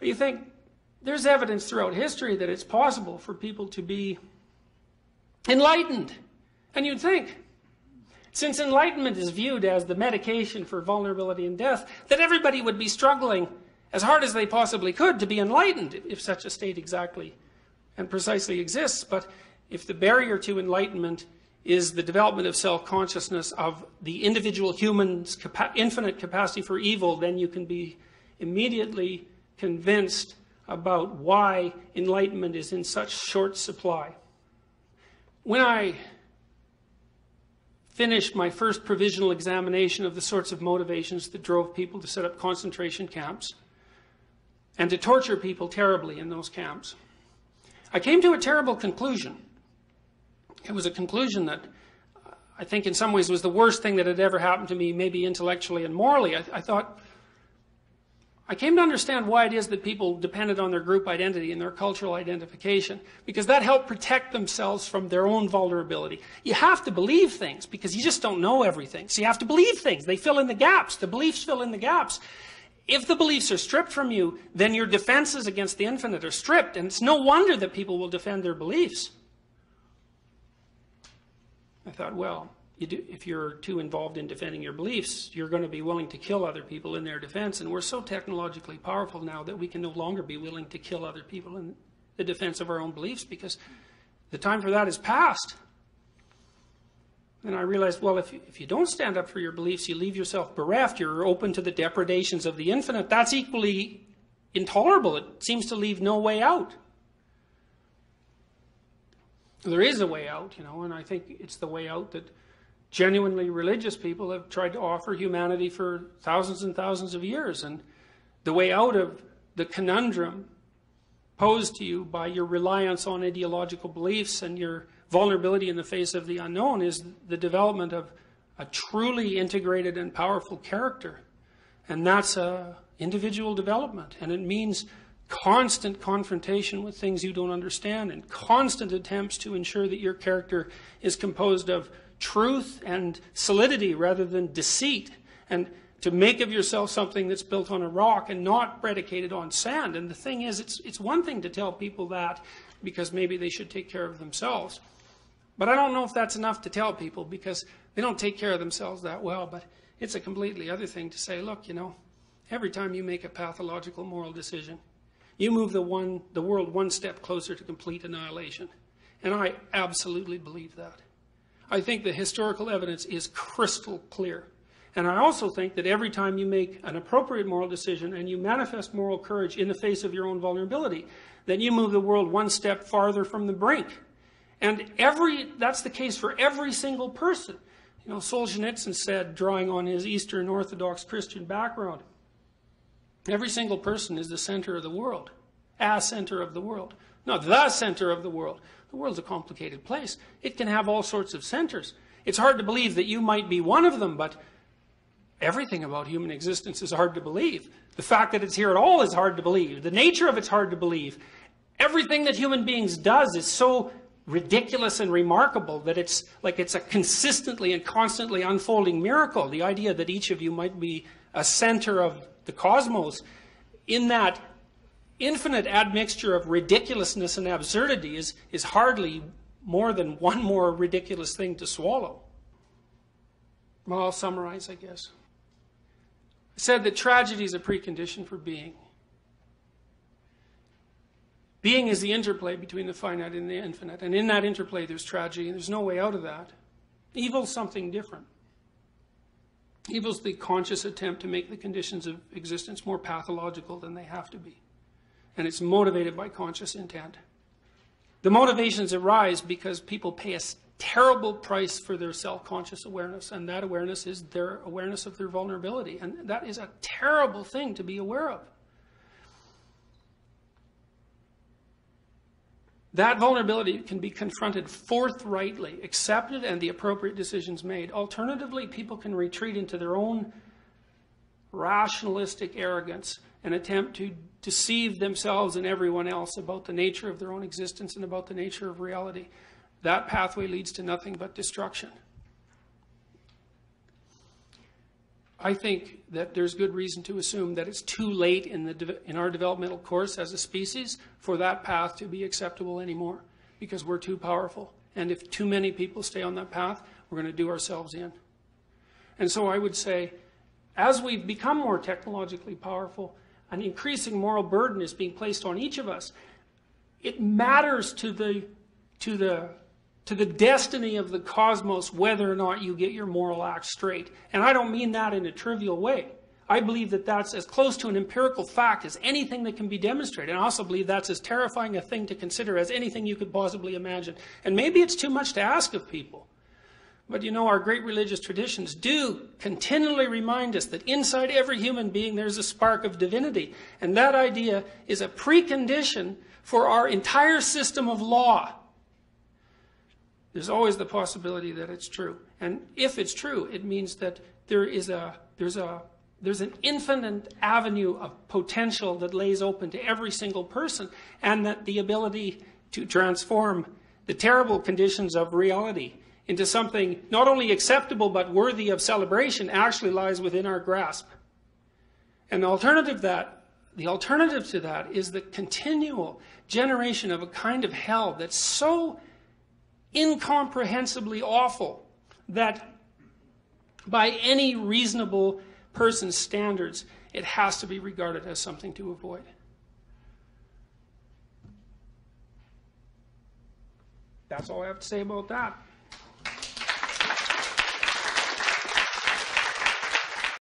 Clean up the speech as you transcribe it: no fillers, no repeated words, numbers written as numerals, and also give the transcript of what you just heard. You think there's evidence throughout history that it's possible for people to be enlightened. And you'd think, since enlightenment is viewed as the medication for vulnerability and death, that everybody would be struggling as hard as they possibly could to be enlightened, if such a state exactly and precisely exists. But if the barrier to enlightenment is the development of self-consciousness of the individual human's infinite capacity for evil, then you can be immediately convinced about why enlightenment is in such short supply. When I finished my first provisional examination of the sorts of motivations that drove people to set up concentration camps and to torture people terribly in those camps, I came to a terrible conclusion. It was a conclusion that I think in some ways was the worst thing that had ever happened to me, maybe intellectually and morally. I thought, I came to understand why it is that people depended on their group identity and their cultural identification, because that helped protect themselves from their own vulnerability. You have to believe things because you just don't know everything. So you have to believe things. They fill in the gaps. The beliefs fill in the gaps. If the beliefs are stripped from you, then your defenses against the infinite are stripped, and it's no wonder that people will defend their beliefs. I thought, well, if you're too involved in defending your beliefs, you're going to be willing to kill other people in their defense. And we're so technologically powerful now that we can no longer be willing to kill other people in the defense of our own beliefs, because the time for that is past. And I realized, well, if you don't stand up for your beliefs, you leave yourself bereft. You're open to the depredations of the infinite. That's equally intolerable. It seems to leave no way out. There is a way out, you know, and I think it's the way out that genuinely religious people have tried to offer humanity for thousands and thousands of years. And the way out of the conundrum posed to you by your reliance on ideological beliefs and your vulnerability in the face of the unknown is the development of a truly integrated and powerful character. And that's individual development, and it means constant confrontation with things you don't understand, and constant attempts to ensure that your character is composed of truth and solidity rather than deceit, and to make of yourself something that's built on a rock and not predicated on sand. And the thing is, it's one thing to tell people that because maybe they should take care of themselves, but I don't know if that's enough to tell people, because they don't take care of themselves that well. But it's a completely other thing to say, look, you know, every time you make a pathological moral decision, you move the world one step closer to complete annihilation. And I absolutely believe that. I think the historical evidence is crystal clear. And I also think that every time you make an appropriate moral decision and you manifest moral courage in the face of your own vulnerability, then you move the world one step farther from the brink. And that's the case for every single person. You know, Solzhenitsyn said, drawing on his Eastern Orthodox Christian background, every single person is the center of the world, a center of the world, not the center of the world. The world's a complicated place. It can have all sorts of centers. It's hard to believe that you might be one of them, but everything about human existence is hard to believe. The fact that it's here at all is hard to believe. The nature of it's hard to believe. Everything that human beings does is so ridiculous and remarkable that it's like it's a consistently and constantly unfolding miracle. The idea that each of you might be a center of the cosmos, in that infinite admixture of ridiculousness and absurdity, is hardly more than one more ridiculous thing to swallow. Well, I'll summarize, I guess. I said that tragedy is a precondition for being. Being is the interplay between the finite and the infinite, and in that interplay there's tragedy, and there's no way out of that. Evil's something different. Evil's the conscious attempt to make the conditions of existence more pathological than they have to be. And it's motivated by conscious intent. The motivations arise because people pay a terrible price for their self-conscious awareness, and that awareness is their awareness of their vulnerability. And that is a terrible thing to be aware of. That vulnerability can be confronted forthrightly, accepted, and the appropriate decisions made. Alternatively, people can retreat into their own rationalistic arrogance and attempt to deceive themselves and everyone else about the nature of their own existence and about the nature of reality. That pathway leads to nothing but destruction. I think that there's good reason to assume that it's too late in our developmental course as a species for that path to be acceptable anymore, because we're too powerful. And if too many people stay on that path, we're going to do ourselves in. And so I would say, as we've become more technologically powerful, an increasing moral burden is being placed on each of us. It matters to the destiny of the cosmos whether or not you get your moral act straight. And I don't mean that in a trivial way. I believe that that's as close to an empirical fact as anything that can be demonstrated. And I also believe that's as terrifying a thing to consider as anything you could possibly imagine. And maybe it's too much to ask of people. But you know, our great religious traditions do continually remind us that inside every human being there's a spark of divinity. And that idea is a precondition for our entire system of law. There's always the possibility that it's true. And if it's true, it means that there's an infinite avenue of potential that lays open to every single person, and that the ability to transform the terrible conditions of reality into something not only acceptable but worthy of celebration actually lies within our grasp. And the alternative to that is the continual generation of a kind of hell that's so incomprehensibly awful that by any reasonable person's standards it has to be regarded as something to avoid. That's all I have to say about that.